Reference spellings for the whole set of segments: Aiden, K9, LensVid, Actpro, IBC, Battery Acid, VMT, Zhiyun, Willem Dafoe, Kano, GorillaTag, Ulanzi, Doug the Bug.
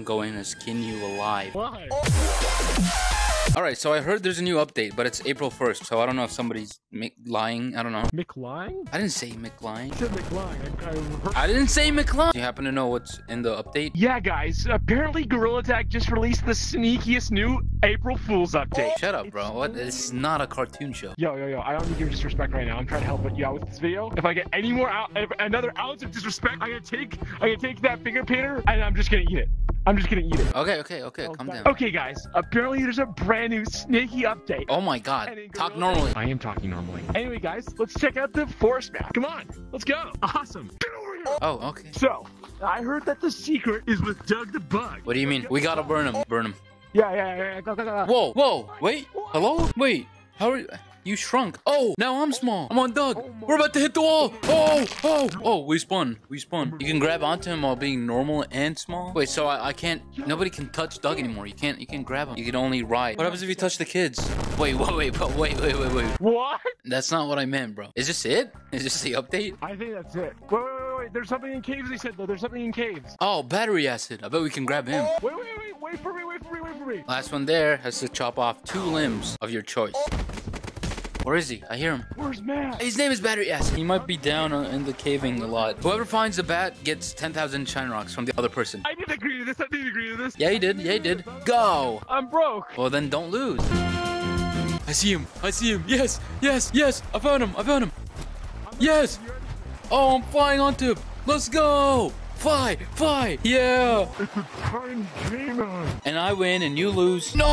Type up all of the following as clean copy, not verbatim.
I'm going to skin you alive. Why? Alright, so I heard there's a new update, but it's April 1st, so I don't know if somebody's lying. I don't know. McLying? I didn't say McLying. You said McLying. I didn't say McLying. Do you happen to know what's in the update? Yeah, guys. Apparently, GorillaTag just released the sneakiest new April Fool's update. Shut up, bro. What? It's not a cartoon show. Yo. I don't need your disrespect right now. I'm trying to help you out with this video. If I get any more another ounce of disrespect, I'm gonna take that finger painter and I'm just gonna eat it. I'm just gonna eat it. Okay, calm down. Okay, guys, apparently there's a brand new sneaky update. Oh my god, talk normally. I am talking normally. Anyway, guys, let's check out the forest map. Come on, let's go. Awesome. Get over here. Oh, okay. So, I heard that the secret is with Doug the Bug. What do you mean? We gotta burn him. Burn him. Yeah, go. Whoa, wait, hello? Wait, how are you? You shrunk. Oh, now I'm small. I'm on Doug. We're about to hit the wall. Oh, we spun. You can grab onto him while being normal and small. Wait, so I can't, nobody can touch Doug anymore. You can grab him. You can only ride. What happens if you touch the kids? Wait. What? That's not what I meant, bro. Is this it? Is this the update? I think that's it. Wait. There's something in caves, they said, though. There's something in caves. Oh, battery acid. I bet we can grab him. Wait for me. Last one there has to chop off 2 limbs of your choice. Where is he? I hear him. Where's Matt? His name is Battery Acid. He might be down in the caving a lot. Whoever finds the bat gets 10,000 shine rocks from the other person. I didn't agree to this. Yeah, he did. Go. I'm broke. Well, then don't lose. I see him. Yes. I found him. Yes. Oh, I'm flying onto him. Let's go. Fly. Yeah. It's a time gamer. And I win and you lose. No.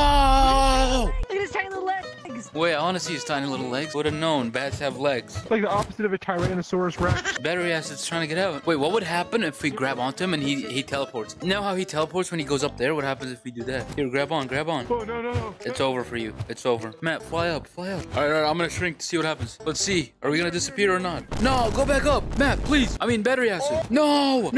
Look at his tiny little leg. Wait, I want to see his tiny little legs. Would have known bats have legs. Like the opposite of a Tyrannosaurus Rex. Battery Acid's trying to get out. Wait, what would happen if we grab onto him and he teleports? You know how he teleports when he goes up there? What happens if we do that? Here, grab on. Oh, no. It's over for you. It's over. Matt, fly up. All right, I'm going to shrink to see what happens. Let's see. Are we going to disappear or not? No, go back up. Matt, please. I mean, Battery Acid. No,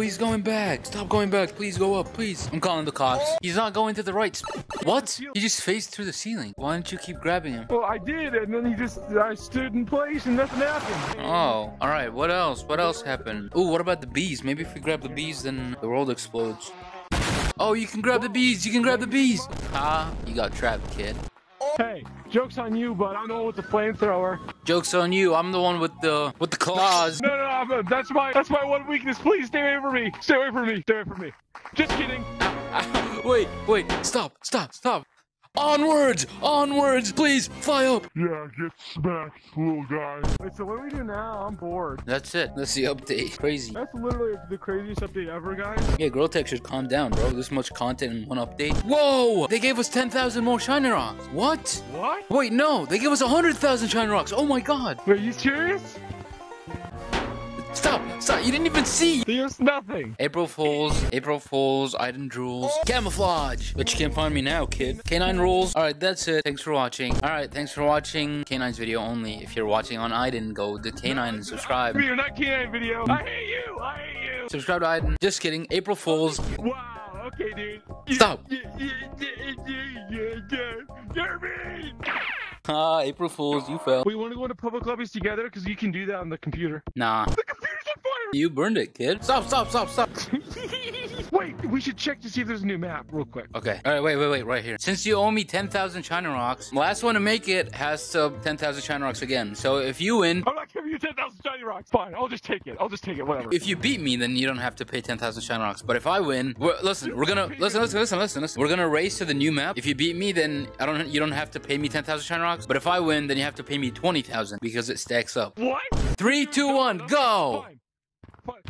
he's going back. Stop going back. Please go up, please. I'm calling the cops. He's not going to the right. What? He just phased through the ceiling. Why don't you keep grabbing him? Well, I did, and then I stood in place and nothing happened. Oh, all right. What else happened? Oh, what about the bees? Maybe if we grab the bees, then the world explodes. Oh, you can grab the bees. Ah, you got trapped, kid. Hey, joke's on you, but I'm the one with the flamethrower. Joke's on you. I'm the one with the claws. No, that's my one weakness. Please stay away from me. Just kidding. Wait. Stop. Onwards, please, fly up. Yeah, get smacked, little guy. Wait, so what do we do now? I'm bored. That's it. That's the update. Crazy. That's literally the craziest update ever, guys. Yeah, GorillaTag should calm down, bro. This much content in one update. Whoa! They gave us 10,000 more shiny rocks. What? Wait, no. They gave us 100,000 shiny rocks. Oh my god. Wait, are you serious? Stop, you didn't even see. There's nothing. April Fools, Aiden rules. Camouflage. But you can't find me now, kid. K9 rules. All right, that's it. Thanks for watching. K9's video only. If you're watching on Aiden, go to K9 and subscribe. You're not K9 video. I hate you. Subscribe to Aiden. Just kidding. April Fools. Wow, okay, dude. Stop. You're mean. Ah, April Fools, you fell. We want to go into public lobbies together because you can do that on the computer. Nah. The computer's on fire! You burned it, kid. Stop. Wait, we should check to see if there's a new map real quick. Okay. All right, wait, right here. Since you owe me 10,000 China Rocks, last one to make it has to 10,000 China Rocks again. So if you win... I'm not giving you 10,000 China Rocks. Fine, I'll just take it, whatever. If you beat me, then you don't have to pay 10,000 China Rocks. But if I win... Listen. We're gonna race to the new map. If you beat me, then you don't have to pay me 10,000 China Rocks. But if I win, then you have to pay me 20,000 because it stacks up. What? 3, 2, 1, go! Fine.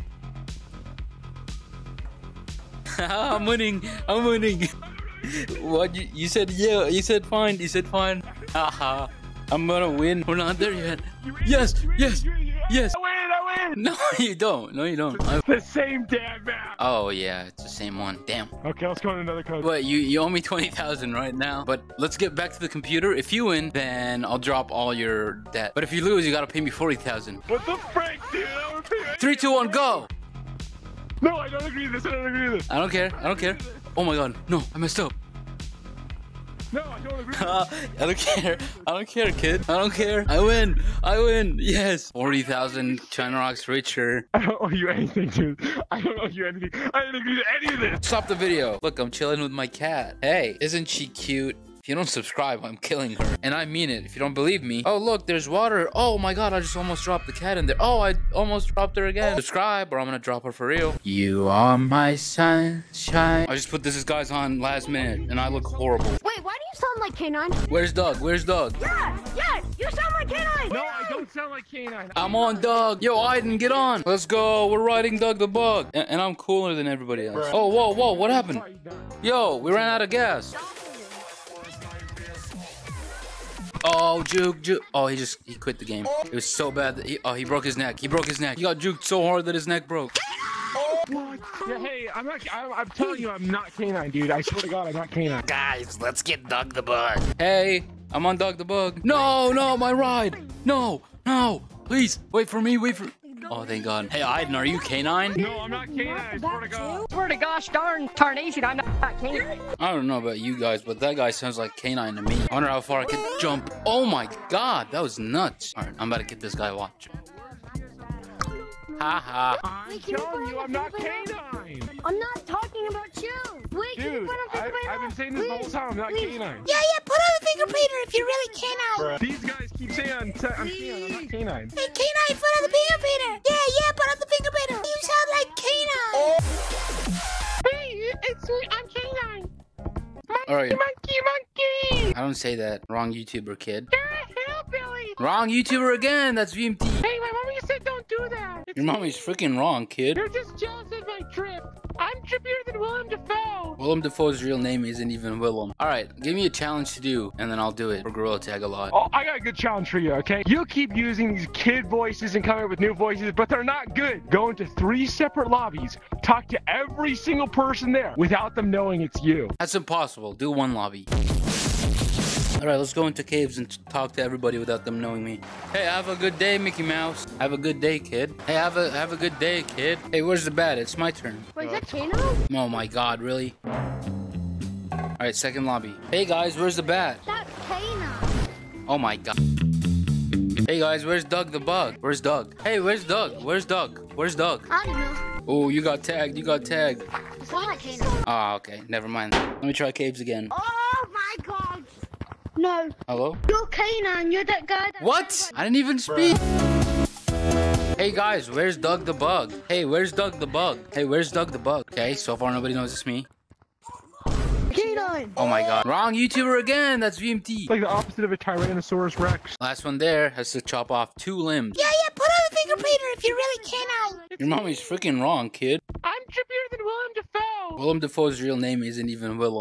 I'm winning. What? You said yeah. You said fine. Haha. I'm gonna win. We're not there yet. Yes. I win. No, you don't. It's the same damn map. Oh yeah, it's the same one. Damn. Okay, let's go on another code. Wait, you owe me 20,000 right now. But let's get back to the computer. If you win, then I'll drop all your debt. But if you lose, you gotta pay me 40,000. What the frick, dude? 3, 2, 1, go. No, I don't agree to this. I don't care. Oh my god. No, I messed up. No, I don't agree. I don't care. I don't care, kid. I don't care. I win. I win. Yes. 40,000 China Rocks richer. I don't owe you anything, dude. I don't owe you anything. I didn't agree to any of this. Stop the video. Look, I'm chilling with my cat. Hey, isn't she cute? If you don't subscribe, I'm killing her. And I mean it. If you don't believe me. Oh, look, there's water. Oh, my God. I just almost dropped the cat in there. Oh, I almost dropped her again. Subscribe or I'm going to drop her for real. You are my sunshine. I just put this guy's on last minute and I look horrible. Wait, why do you sound like K9? Where's Doug? Where's Doug? Yes, you sound like K9. No, I don't sound like K9. I'm on Doug. Yo, Aiden, get on. Let's go. We're riding Doug the Bug. And I'm cooler than everybody else. Oh, whoa, whoa. What happened? Yo, we ran out of gas. Oh, juke. Oh, he quit the game. It was so bad that he broke his neck. He broke his neck. He got juked so hard that his neck broke. What? Hey, I'm telling you, I'm not K9, dude. I swear to God, I'm not K9. Guys, let's get Doug the Bug. Hey, I'm on Doug the Bug. No, my ride. No, please. Wait for me. Oh, thank God. Hey, Aiden, are you K9? No, I'm not K9, I swear to God. I swear to gosh darn tarnation, I'm not K9. I don't know about you guys, but that guy sounds like K9 to me. I wonder how far I could jump. Oh my God, that was nuts. All right, I'm about to get this guy watching. Ha ha. I'm telling you, I'm not K9. I'm not talking about you. Wait, dude, can you put on fingerpainter? I've been saying this the whole time, I'm not K9. Yeah, put on a fingerpainter if you're really K9. These guys keep saying I'm K9, I'm not K9. Hey, K9, put on the fingerpainter. Yeah, put on the fingerpainter. You sound like K9. Oh. Hey, it's me, I'm K9. Monkey, all right. Monkey. I don't say that. Wrong YouTuber, kid. You're a hillbilly. Wrong YouTuber again, that's VMT. Hey, my mommy said don't do that. Your mommy's freaking wrong, kid. You're just jealous of my trip. I'm trippier than Willem Dafoe. Willem Dafoe's real name isn't even Willem. All right, give me a challenge to do, and then I'll do it for GorillaTag a lot. Oh, I got a good challenge for you, okay? You keep using these kid voices and coming up with new voices, but they're not good. Go into 3 separate lobbies, talk to every single person there without them knowing it's you. That's impossible. Do one lobby. All right, let's go into caves and talk to everybody without them knowing me. Hey, have a good day, Mickey Mouse. Have a good day, kid. Hey, have a good day, kid. Hey, where's the bat? It's my turn. Wait, is that Kano? Oh my God, really? All right, second lobby. Hey guys, where's the bat? That's Kano. Oh my God. Hey guys, where's Doug the Bug? Where's Doug? Hey, where's Doug? Where's Doug? Where's Doug? I don't know. Oh, you got tagged. You got tagged. It's not Kano. Ah, okay, never mind. Let me try caves again. Oh my God. No. Hello? You're K9, you're that guy that... What? I didn't even speak. Hey guys, where's Doug the Bug? Hey, where's Doug the Bug? Hey, where's Doug the Bug? Okay, so far nobody knows it's me. K9! Oh my God. Wrong YouTuber again, that's VMT. Like the opposite of a Tyrannosaurus Rex. Last one there has to chop off 2 limbs. Yeah, put on the finger painter if you're really K9. Your mommy's freaking wrong, kid. I'm trippier than Willem Dafoe. Willem Dafoe's real name isn't even Willem.